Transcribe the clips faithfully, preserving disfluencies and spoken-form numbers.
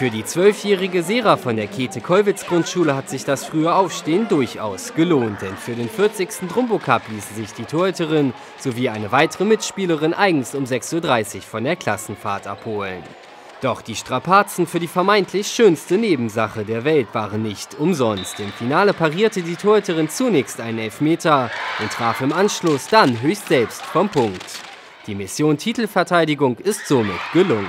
Für die zwölfjährige Sera von der Käthe-Kollwitz-Grundschule hat sich das frühe Aufstehen durchaus gelohnt, denn für den vierzigsten Drumbo Cup ließen sich die Torhüterin sowie eine weitere Mitspielerin eigens um sechs Uhr dreißig von der Klassenfahrt abholen. Doch die Strapazen für die vermeintlich schönste Nebensache der Welt waren nicht umsonst. Im Finale parierte die Torhüterin zunächst einen Elfmeter und traf im Anschluss dann höchst selbst vom Punkt. Die Mission Titelverteidigung ist somit gelungen.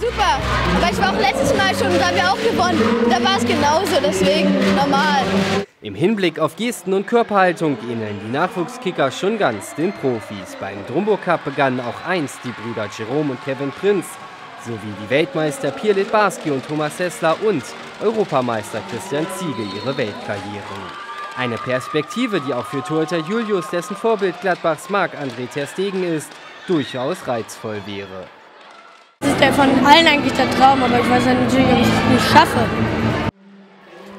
Super, weil ich war auch letztes Mal schon und da haben wir auch gewonnen. Da war es genauso, deswegen normal. Im Hinblick auf Gesten und Körperhaltung ähneln die Nachwuchskicker schon ganz den Profis. Beim Drumbo Cup begannen auch einst die Brüder Jerome und Kevin Prinz, sowie die Weltmeister Pierre Littbarski und Thomas Sessler und Europameister Christian Ziege ihre Weltkarrieren. Eine Perspektive, die auch für Torhüter Julius, dessen Vorbild Gladbachs Marc-André Ter Stegen ist, durchaus reizvoll wäre. Das ist ja von allen eigentlich der Traum, aber ich weiß ja natürlich, ob ich es nicht schaffe.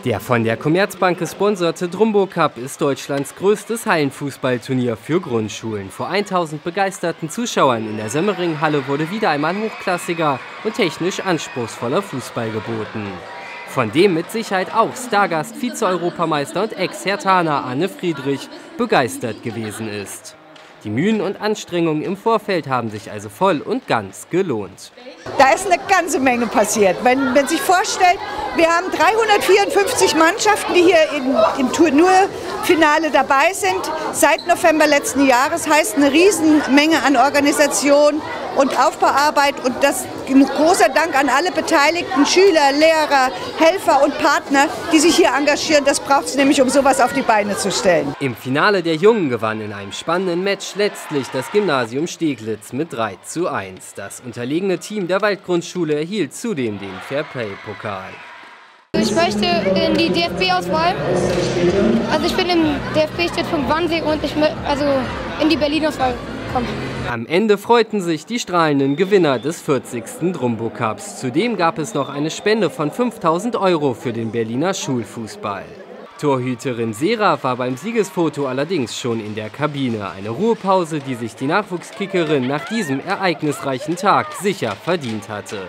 Der von der Commerzbank gesponserte Drumbo Cup ist Deutschlands größtes Hallenfußballturnier für Grundschulen. Vor tausend begeisterten Zuschauern in der Semmeringhalle wurde wieder einmal hochklassiger und technisch anspruchsvoller Fußball geboten. Von dem mit Sicherheit auch Stargast, Vize-Europameister und Ex-Hertaner Anne Friedrich begeistert gewesen ist. Die Mühen und Anstrengungen im Vorfeld haben sich also voll und ganz gelohnt. Da ist eine ganze Menge passiert. Wenn man sich vorstellt, wir haben dreihundertvierundfünfzig Mannschaften, die hier im, im Turnierfinale dabei sind. Seit November letzten Jahres, heißt eine Riesenmenge an Organisation und Aufbauarbeit, und das großer Dank an alle beteiligten Schüler, Lehrer, Helfer und Partner, die sich hier engagieren. Das braucht es nämlich, um sowas auf die Beine zu stellen. Im Finale der Jungen gewann in einem spannenden Match letztlich das Gymnasium Steglitz mit drei zu eins. Das unterlegene Team der Waldgrundschule erhielt zudem den Fairplay-Pokal. Ich möchte in die D F B-Auswahl. Also ich bin im D F B-Stützpunkt Wannsee und ich möchte also in die Berlin-Auswahl kommen. Am Ende freuten sich die strahlenden Gewinner des vierzigsten Drumbo Cups. Zudem gab es noch eine Spende von fünftausend Euro für den Berliner Schulfußball. Torhüterin Sera war beim Siegesfoto allerdings schon in der Kabine. Eine Ruhepause, die sich die Nachwuchskickerin nach diesem ereignisreichen Tag sicher verdient hatte.